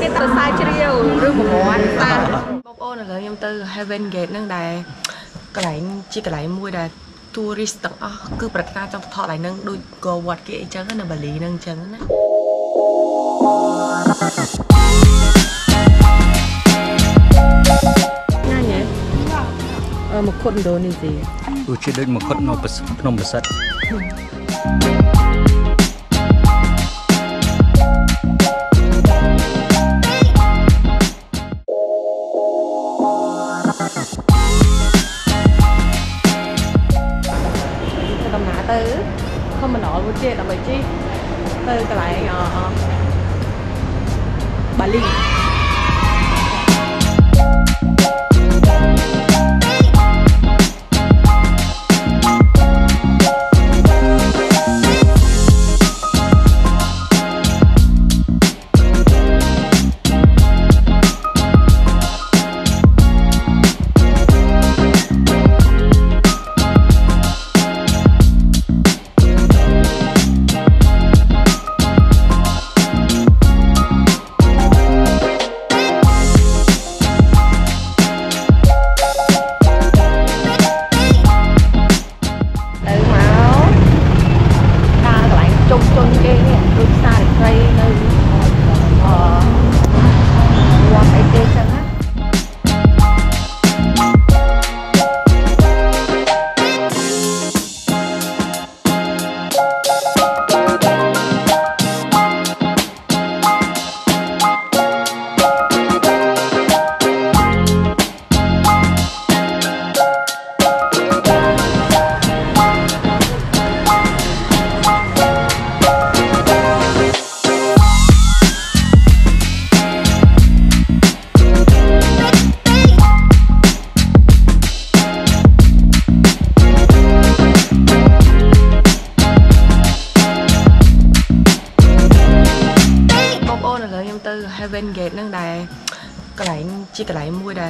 cái tàu sai chưa yêu rước một món ta bông ô là người nhung tư Heaven Gate nâng đài cái này chỉ cái này mua đài tourist tặng cứ bật ra trong thọ lại nâng đôi gò quạt kia trắng là bà lý nâng trắng đấy nha nhé một con đồ này gì tôi chỉ đến một con nông bắp sắt không mà nói với chị là bởi chi từ cái lại bà Linh Heaven Gate นั่งได้ก็ไหลจีก็ไหลมวยได้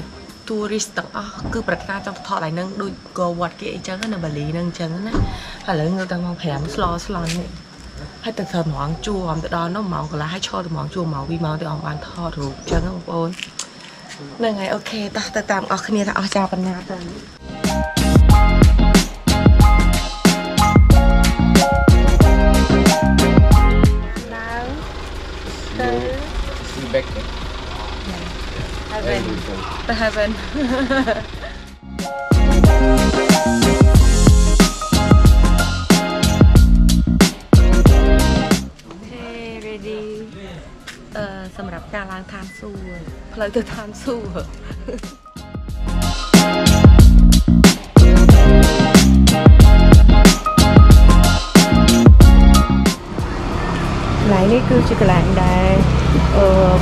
tourist ต่างคือประการจังทอไหลนั่งดูกอวัดเกย์จังนั่นบาลีนั่งจังนั่นหลังเงาต่างมองแผลมสลอสลอนให้แต่เธอหมองจูหอมแต่ดอนน้องหมองก็แล้วให้ชอบแต่หมองจูหมองวีหมองแต่ออกวันทอถูกจังนั่นโอนนั่งไงโอเคแต่ตามออกคืนนี้ถ้าออกจากปัญญาตอนThe heaven. Hey, ready. สำหรับการล้างทานสู้เพลิดทานสู้ไหนนี่คือจิกหลังได้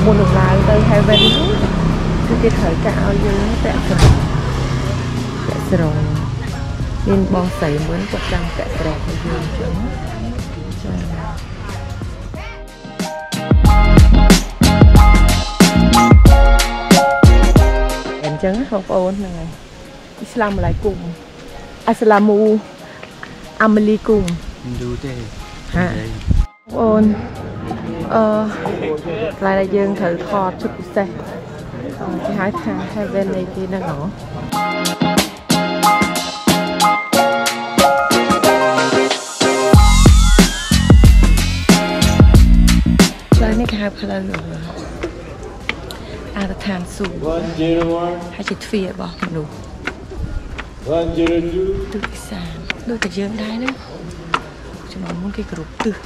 มูลหนุนล้างเตย heavenคือจะถอยกาวยืนแตะสรงยืนบองใสเหมือนกดจังแตะสรงยืนจังเห็นจังของโอนยังไงอิสลามหลายกลุ่มอัสลามูอเมริกุมดูเตฮะโอนหลายยืนถือคอชุดใสที่หายทางให้เว้นในที่นั่นหรอแล้วนี่ค่ะพลังหลวงอาตทานสูงให้จิตเฟียบอกหนูดูที่สามดูแต่เยิ้มได้นะจะมองมุ้งกี่กรุ๊ปตื่น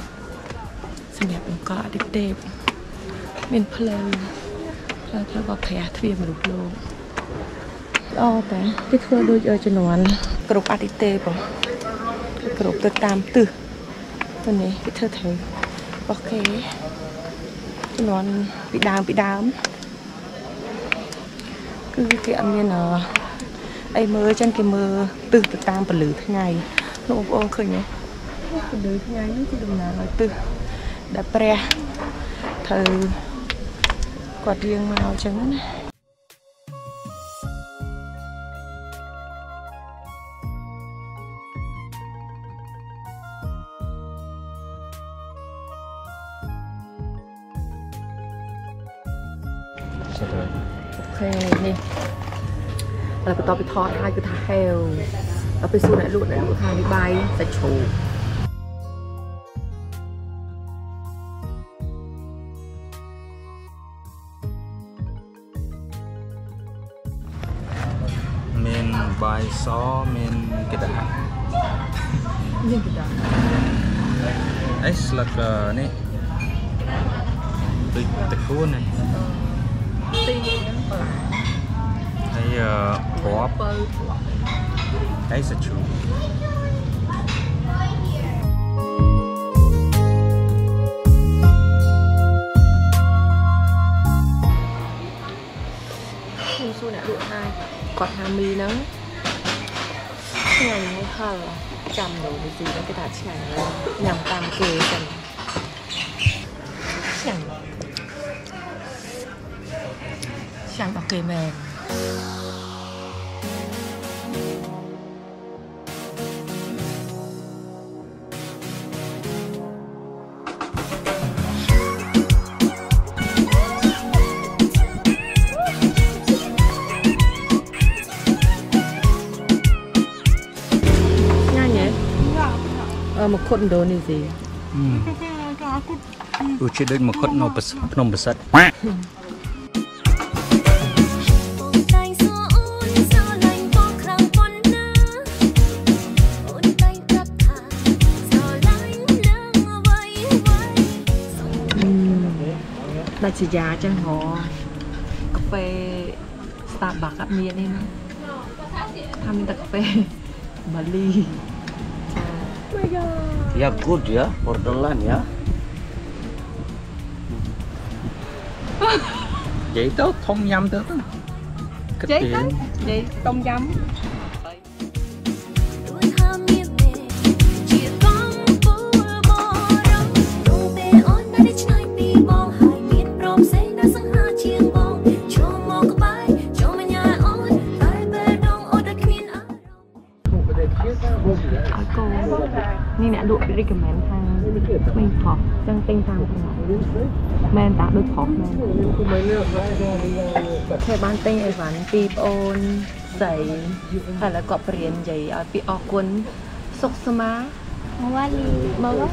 สมัยเป็นเกาะเด็กๆเป็นพลังแล้วถ้าบอกแพ้ทวีมาลุกโลกอ๋อแต่ที่เธอดูเยอะจนวันกรุบอาทิเตย์บอกกรุบตัวตามตื่นตัวนี้ที่เธอถือโอเคจนวันปีดามคือเกี่ยมเนี่ยเนาะไอ้มือจันกี่มือตื่นตัวตามปลือทั้งไงลูกโอนเคยเนี่ยปลือทั้งไงนี่คือดูหนาเลยตื่นดับแปรเธอกอดเรียงมาเอาจังนะ ใช่เลยโอเคนี่เราไปต่อไปทอดท้ายคือท้าเฮลเราไปสู้ไหนลูกทางนี้ไปใส่โชว์เมนบายซอเมนกระดาษยังกระดาษไอ้สลักนี่ติดตะคูนนี่ตีนั่นเปิดไอ้หัวเปิดไอ้สัจชูคุณสู้เนี่ยดูให้กอดฮามีนะงานนี้ค่ะจำหนูไปซื้อกระดาษที่ไหนแล้วยำตามเกย์กันช่างตะเกียบแมนง่ายไงมาคนโดนนี่สิดูชิดด้วยมาคนนมประสัดราชยาจังหอกาแฟสตาร์บัคกับเมียนี่นะทำแต่กาแฟบาลียากูดยาพอร์ตลันยาใหญ่โตทงยำเถอะใหญ่โตใหญ่ทงยำนี่เนี่ยดูรีคอมเมนต์ทางไม่พอจังเต็งทางขนาดแมนตาดูพอแมนแค่บ้านเต็งไอ้ฝันปีโอนใส่อะไรก็เปลี่ยนใหญ่ปีออกกวนสุขสมามาว่าลีมาว่า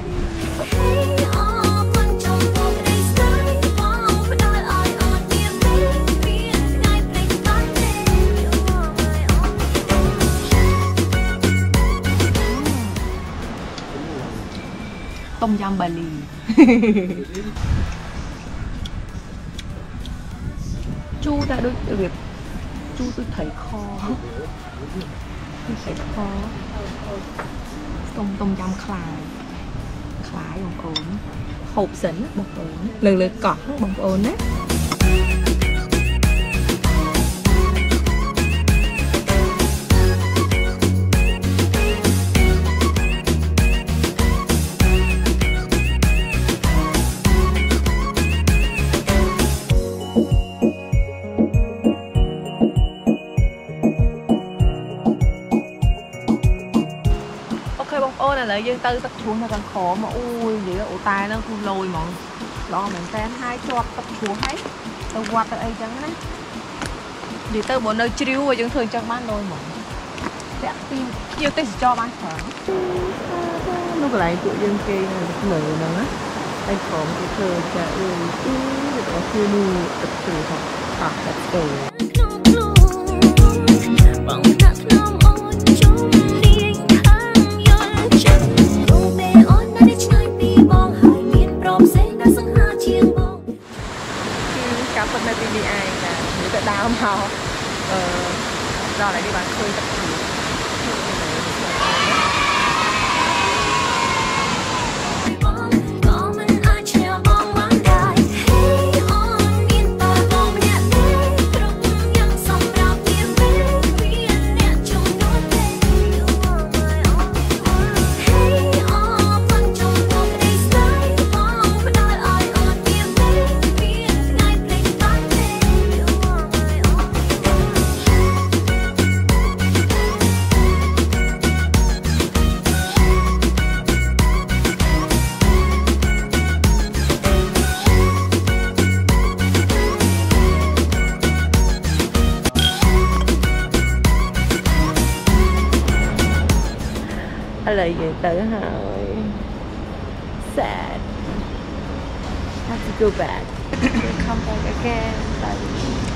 ต้มยำบาลีจูแต่ด้วยแบบจูด้วยไถคอด้วยไถคอต้มยำคลายคลายของโอนหอบสินบองโอนเลยกอดบองโอนนะยืนตื้อสักช่วงมากันขอมาอุ้ยเดี๋ยวอุตายแล้วคุณลอยมองลองเหมือนแฟนให้จวบสักช่วงให้ตัววัดตัวเองจังนะเดี๋ยวตื้อบนเลยจิ้วไปจังถึงจังบ้านลอยมองเดี๋ยวตีเดี๋ยวตีจะจอบ้านขอลูกหลานตัวยังเกยเหนื่อยนะไอ้ของที่เธอจะเอื้อตื้อแต่คือดูตัดสื่อของปากตัดสื่เราอะไรดีบ้างเคยกับผี tự hào. Sad. Have to go back. Come back again. Bye.